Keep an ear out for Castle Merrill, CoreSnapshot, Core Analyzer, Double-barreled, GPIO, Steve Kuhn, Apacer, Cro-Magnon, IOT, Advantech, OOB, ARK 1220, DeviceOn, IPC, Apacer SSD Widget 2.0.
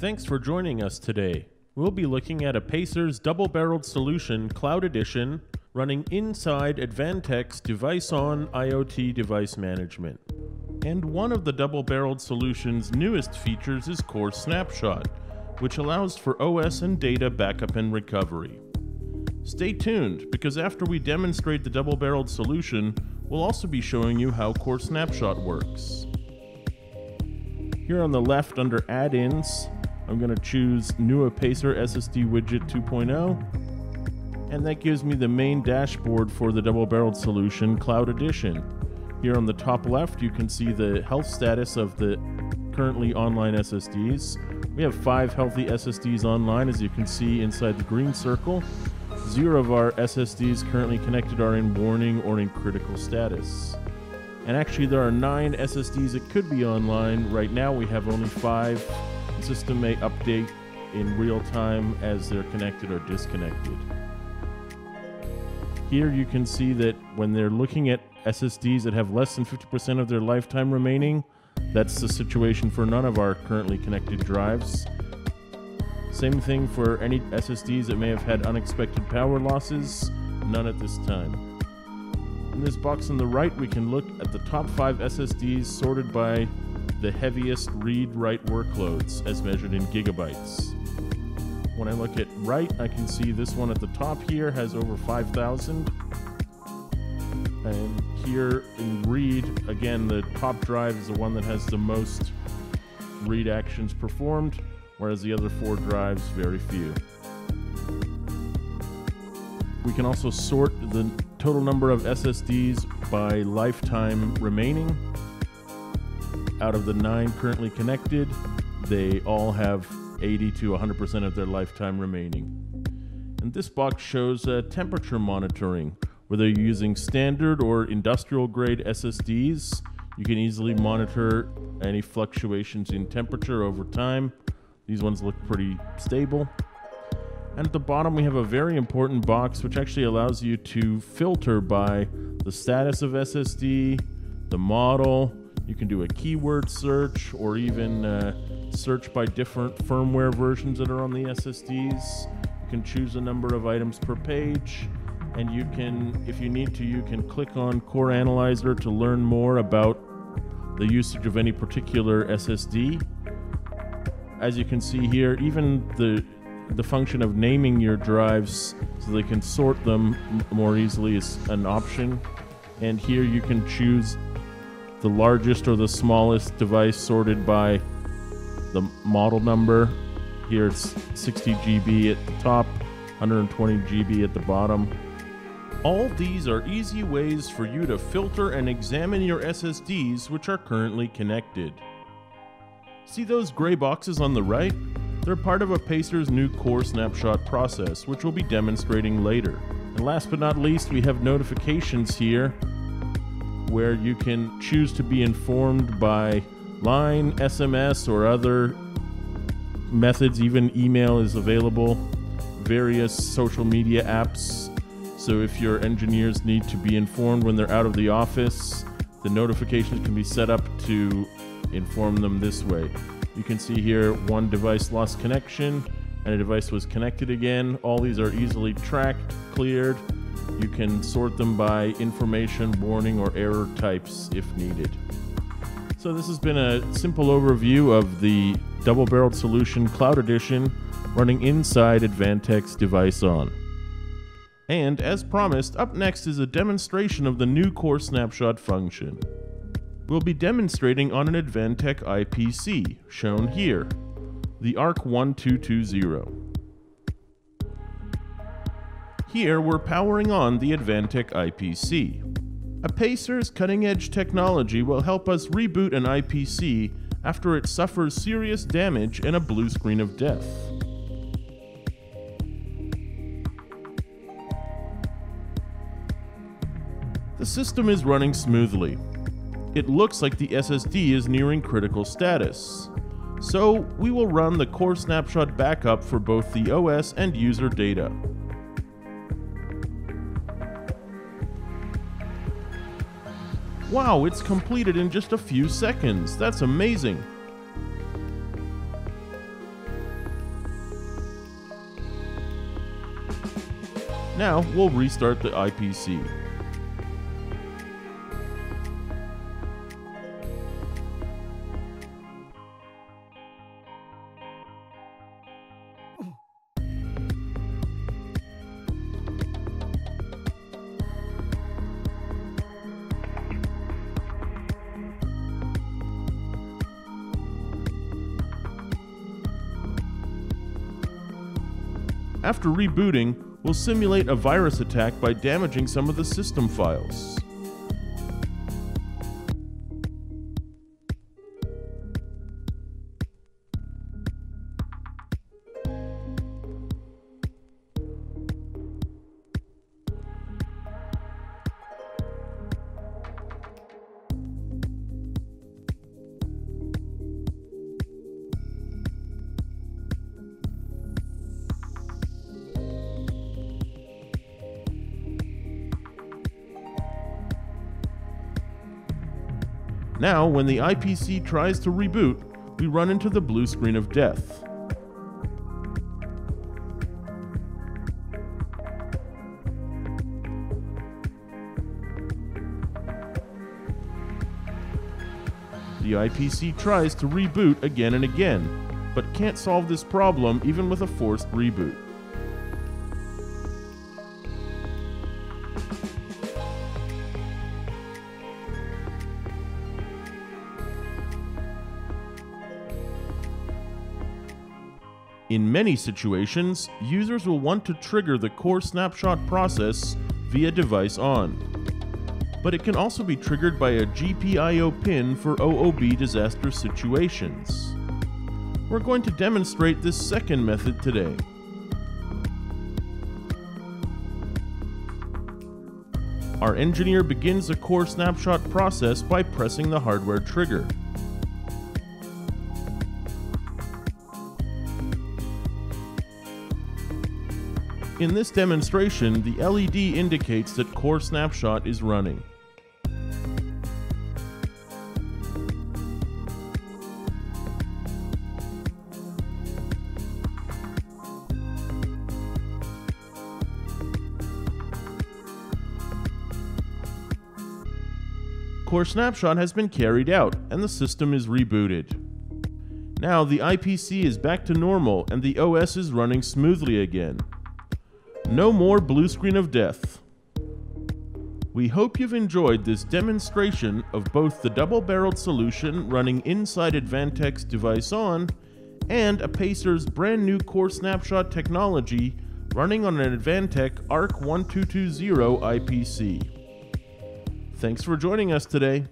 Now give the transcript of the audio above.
Thanks for joining us today. We'll be looking at Apacer's Double-Barreled Solution Cloud Edition running inside Advantech's DeviceOn IoT Device Management. And one of the Double-Barreled Solution's newest features is CoreSnapshot, which allows for OS and data backup and recovery. Stay tuned, because after we demonstrate the Double-Barreled Solution, we'll also be showing you how CoreSnapshot works. Here on the left under Add-ins, I'm going to choose New Apacer SSD Widget 2.0, and that gives me the main dashboard for the Double-Barreled Solution Cloud Edition. Here on the top left, you can see the health status of the currently online SSDs. We have 5 healthy SSDs online, as you can see inside the green circle. 0 of our SSDs currently connected are in warning or in critical status. And actually, there are 9 SSDs that could be online. Right now, we have only 5. The system may update in real time as they're connected or disconnected. Here you can see that when they're looking at SSDs that have less than 50% of their lifetime remaining, that's the situation for none of our currently connected drives. Same thing for any SSDs that may have had unexpected power losses, none at this time. In this box on the right, we can look at the top 5 SSDs sorted by the heaviest read-write workloads as measured in gigabytes. When I look at write, I can see this one at the top here has over 5,000. And here in read, again, the top drive is the one that has the most read actions performed, whereas the other 4 drives, very few. We can also sort the total number of SSDs by lifetime remaining. Out of the 9 currently connected, they all have 80 to 100% of their lifetime remaining. And this box shows temperature monitoring. Whether you're using standard or industrial grade SSDs, you can easily monitor any fluctuations in temperature over time. These ones look pretty stable. And at the bottom, we have a very important box which actually allows you to filter by the status of SSD, the model. You can do a keyword search or even search by different firmware versions that are on the SSDs. You can choose a number of items per page, and you can, if you need to, you can click on Core Analyzer to learn more about the usage of any particular SSD. As you can see here, even the function of naming your drives so they can sort them more easily is an option. And here you can choose the largest or the smallest device sorted by the model number. Here it's 60 GB at the top, 120 GB at the bottom. All these are easy ways for you to filter and examine your SSDs which are currently connected. See those gray boxes on the right? They're part of Apacer's new CoreSnapshot process, which we'll be demonstrating later. And last but not least, we have notifications here, where you can choose to be informed by line, SMS, or other methods. Even email is available, various social media apps. So if your engineers need to be informed when they're out of the office, the notifications can be set up to inform them this way. You can see here one device lost connection and a device was connected again. All these are easily tracked, cleared. You can sort them by information, warning, or error types if needed. So this has been a simple overview of the Double-Barreled Solution Cloud Edition running inside Advantech's DeviceOn. And as promised, up next is a demonstration of the new CoreSnapshot function. We'll be demonstrating on an Advantech IPC, shown here, the ARK 1220. Here, we're powering on the Advantech IPC. Apacer's cutting-edge technology will help us reboot an IPC after it suffers serious damage and a blue screen of death. The system is running smoothly. It looks like the SSD is nearing critical status. So, we will run the CoreSnapshot backup for both the OS and user data. Wow, it's completed in just a few seconds. That's amazing. Now we'll restart the IPC. After rebooting, we'll simulate a virus attack by damaging some of the system files. Now, when the IPC tries to reboot, we run into the blue screen of death. The IPC tries to reboot again and again, but can't solve this problem even with a forced reboot. In many situations, users will want to trigger the CoreSnapshot process via DeviceOn, but it can also be triggered by a GPIO pin for OOB disaster situations. We're going to demonstrate this second method today. Our engineer begins the CoreSnapshot process by pressing the hardware trigger. In this demonstration, the LED indicates that CoreSnapshot is running. CoreSnapshot has been carried out, and the system is rebooted. Now the IPC is back to normal, and the OS is running smoothly again. No more blue screen of death. We hope you've enjoyed this demonstration of both the double-barreled solution running inside Advantech's DeviceOn and Apacer's brand new CoreSnapshot technology running on an Advantech ARK 1220 IPC. Thanks for joining us today.